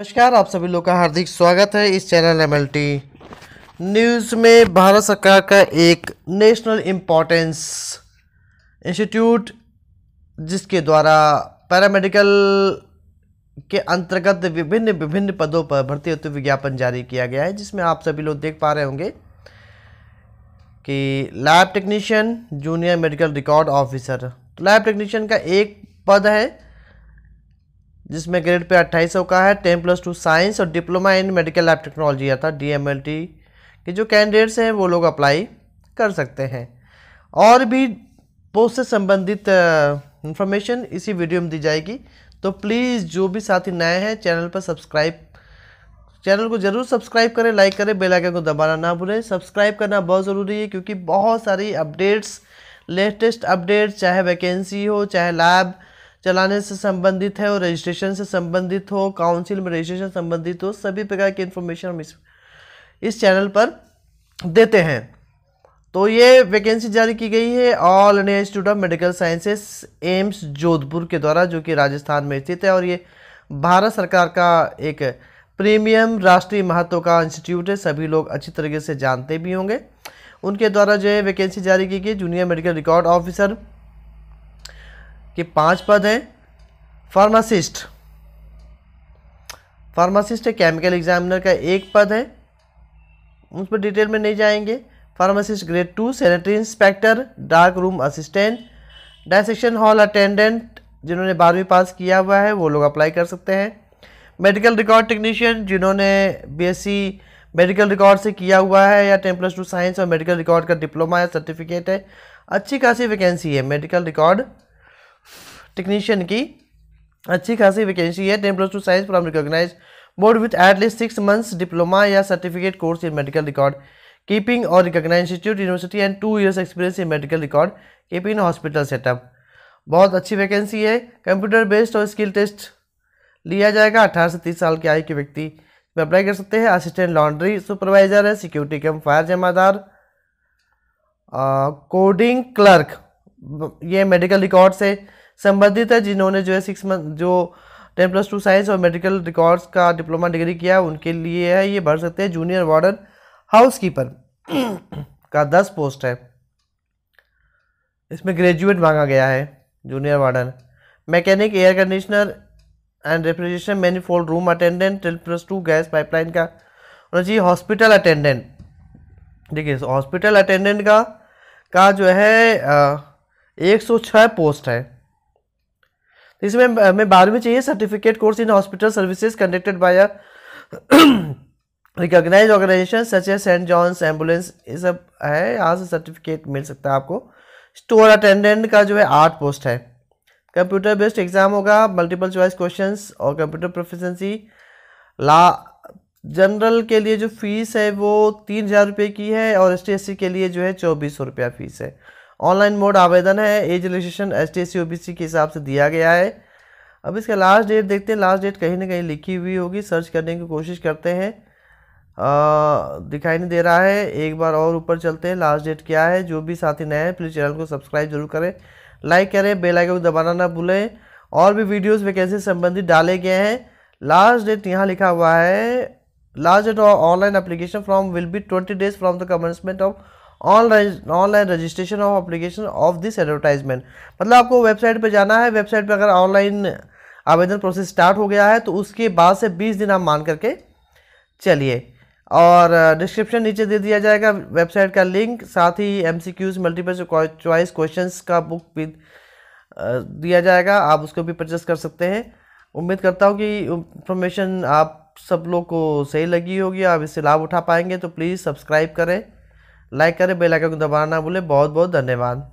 नमस्कार, आप सभी लोग का हार्दिक स्वागत है इस चैनल MLT न्यूज़ में। भारत सरकार का एक नेशनल इम्पोर्टेंस इंस्टीट्यूट जिसके द्वारा पैरामेडिकल के अंतर्गत विभिन्न पदों पर भर्ती हेतु विज्ञापन जारी किया गया है, जिसमें आप सभी लोग देख पा रहे होंगे कि lab technician, junior medical record officer. तो लैब टेक्नीशियन का एक पद है जिसमें ग्रेड पे 2800 का है, 10+2 साइंस और diploma in medical lab technology अर्थात DMLT के जो कैंडिडेट्स हैं वो लोग अप्लाई कर सकते हैं। और भी पोस्ट से संबंधित इन्फॉर्मेशन इसी वीडियो में दी जाएगी, तो प्लीज़ जो भी साथी नए हैं चैनल पर चैनल को ज़रूर सब्सक्राइब करें, लाइक करें, बेल आइकन को दबाना ना भूलें। सब्सक्राइब करना बहुत ज़रूरी है क्योंकि बहुत सारी अपडेट्स, लेटेस्ट अपडेट्स, चाहे वैकेंसी हो, चाहे लैब चलाने से संबंधित है और रजिस्ट्रेशन से संबंधित हो, काउंसिल में रजिस्ट्रेशन संबंधित हो, सभी प्रकार की इन्फॉर्मेशन हम इस चैनल पर देते हैं। तो ये वैकेंसी जारी की गई है all India institute of medical sciences AIIMS Jodhpur के द्वारा, जो कि राजस्थान में स्थित है। और ये भारत सरकार का एक प्रीमियम राष्ट्रीय महत्व का इंस्टीट्यूट है, सभी लोग अच्छी तरीके से जानते भी होंगे। उनके द्वारा जो है वैकेंसी जारी की गई, जूनियर मेडिकल रिकॉर्ड ऑफिसर कि 5 पद हैं। फार्मासिस्ट है, केमिकल एग्जामिनर का 1 पद है, उस पर डिटेल में नहीं जाएंगे। Pharmacist grade 2, sanitary inspector, dark room assistant, dissection hall attendant, जिन्होंने 12वीं पास किया हुआ है वो लोग अप्लाई कर सकते हैं। मेडिकल रिकॉर्ड टेक्नीशियन, जिन्होंने BSc मेडिकल रिकॉर्ड से किया हुआ है या 10+2 साइंस और मेडिकल रिकॉर्ड का डिप्लोमा या सर्टिफिकेट है, अच्छी खासी वैकेंसी है। मेडिकल रिकॉर्ड टेक्नीशियन की अच्छी खासी वैकेंसी है। 10+2 science from recognise board with at least 6 months diploma या certificate course in medical record keeping और recognise institute university and 2 years experience in medical record keeping hospital setup. बहुत अच्छी vacancy है। Computer based और स्किल टेस्ट लिया जाएगा। 18 से 30 साल की आयु के व्यक्ति इसमें अप्लाई कर सकते हैं। असिस्टेंट लॉन्ड्री सुपरवाइजर है, सिक्योरिटी कम फायर जमादार, कोडिंग क्लर्क, ये मेडिकल रिकॉर्ड से संबंधित है, जिन्होंने जो है 6 month जो 10+2 साइंस और मेडिकल रिकॉर्ड्स का डिप्लोमा डिग्री किया उनके लिए है, ये भर सकते हैं। जूनियर वार्डन हाउसकीपर का 10 पोस्ट है, इसमें ग्रेजुएट मांगा गया है। Junior warden mechanic, air conditioner and refrigeration, manifold room attendant, 10+2 gas pipeline का होना चाहिए। हॉस्पिटल अटेंडेंट, देखिए हॉस्पिटल अटेंडेंट का जो है 106 पोस्ट है। इसमें हमें 12वीं चाहिए। Certificate course in hospital services conducted by a recognise organisation such as Saint John's ambulance, ये सब है, यहाँ से सर्टिफिकेट मिल सकता है आपको। स्टोर अटेंडेंट का जो है 8 पोस्ट है। कंप्यूटर बेस्ड एग्जाम होगा, मल्टीपल चॉइस क्वेश्चंस और कंप्यूटर प्रोफिशेंसी। ला जनरल के लिए जो फीस है वो 3000 रुपये की है और ST/SC के लिए जो है 2400 रुपया फीस है। ऑनलाइन मोड आवेदन है। एज रिलेक्सेशन ST/SC/OBC के हिसाब से दिया गया है। अब इसका लास्ट डेट देखते हैं। लास्ट डेट कहीं ना कहीं लिखी हुई होगी, सर्च करने की कोशिश करते हैं, दिखाई नहीं दे रहा है। एक बार और ऊपर चलते हैं, लास्ट डेट क्या है। जो भी साथी नए हैं प्लीज़ चैनल को सब्सक्राइब जरूर करें, लाइक करें, बेल आइकन को दबाना ना भूलें। और भी वीडियोज़ वैकेंसी संबंधित डाले गए हैं। लास्ट डेट यहाँ लिखा हुआ है, last date online application form will be 20 days from the commencement of online registration of application of this advertisement. मतलब आपको वेबसाइट पे जाना है, वेबसाइट पे अगर ऑनलाइन आवेदन प्रोसेस स्टार्ट हो गया है तो उसके बाद से 20 दिन आप मान करके चलिए। और डिस्क्रिप्शन नीचे दे दिया जाएगा वेबसाइट का लिंक, साथ ही MCQs मल्टीपल चॉइस क्वेश्चंस का बुक भी दिया जाएगा, आप उसको भी परचेस कर सकते हैं। उम्मीद करता हूँ कि इंफॉर्मेशन आप सब लोग को सही लगी होगी, आप इससे लाभ उठा पाएंगे। तो प्लीज़ सब्सक्राइब करें, लाइक करें, बेल आइकन को दबाना ना भूलें। बहुत बहुत धन्यवाद।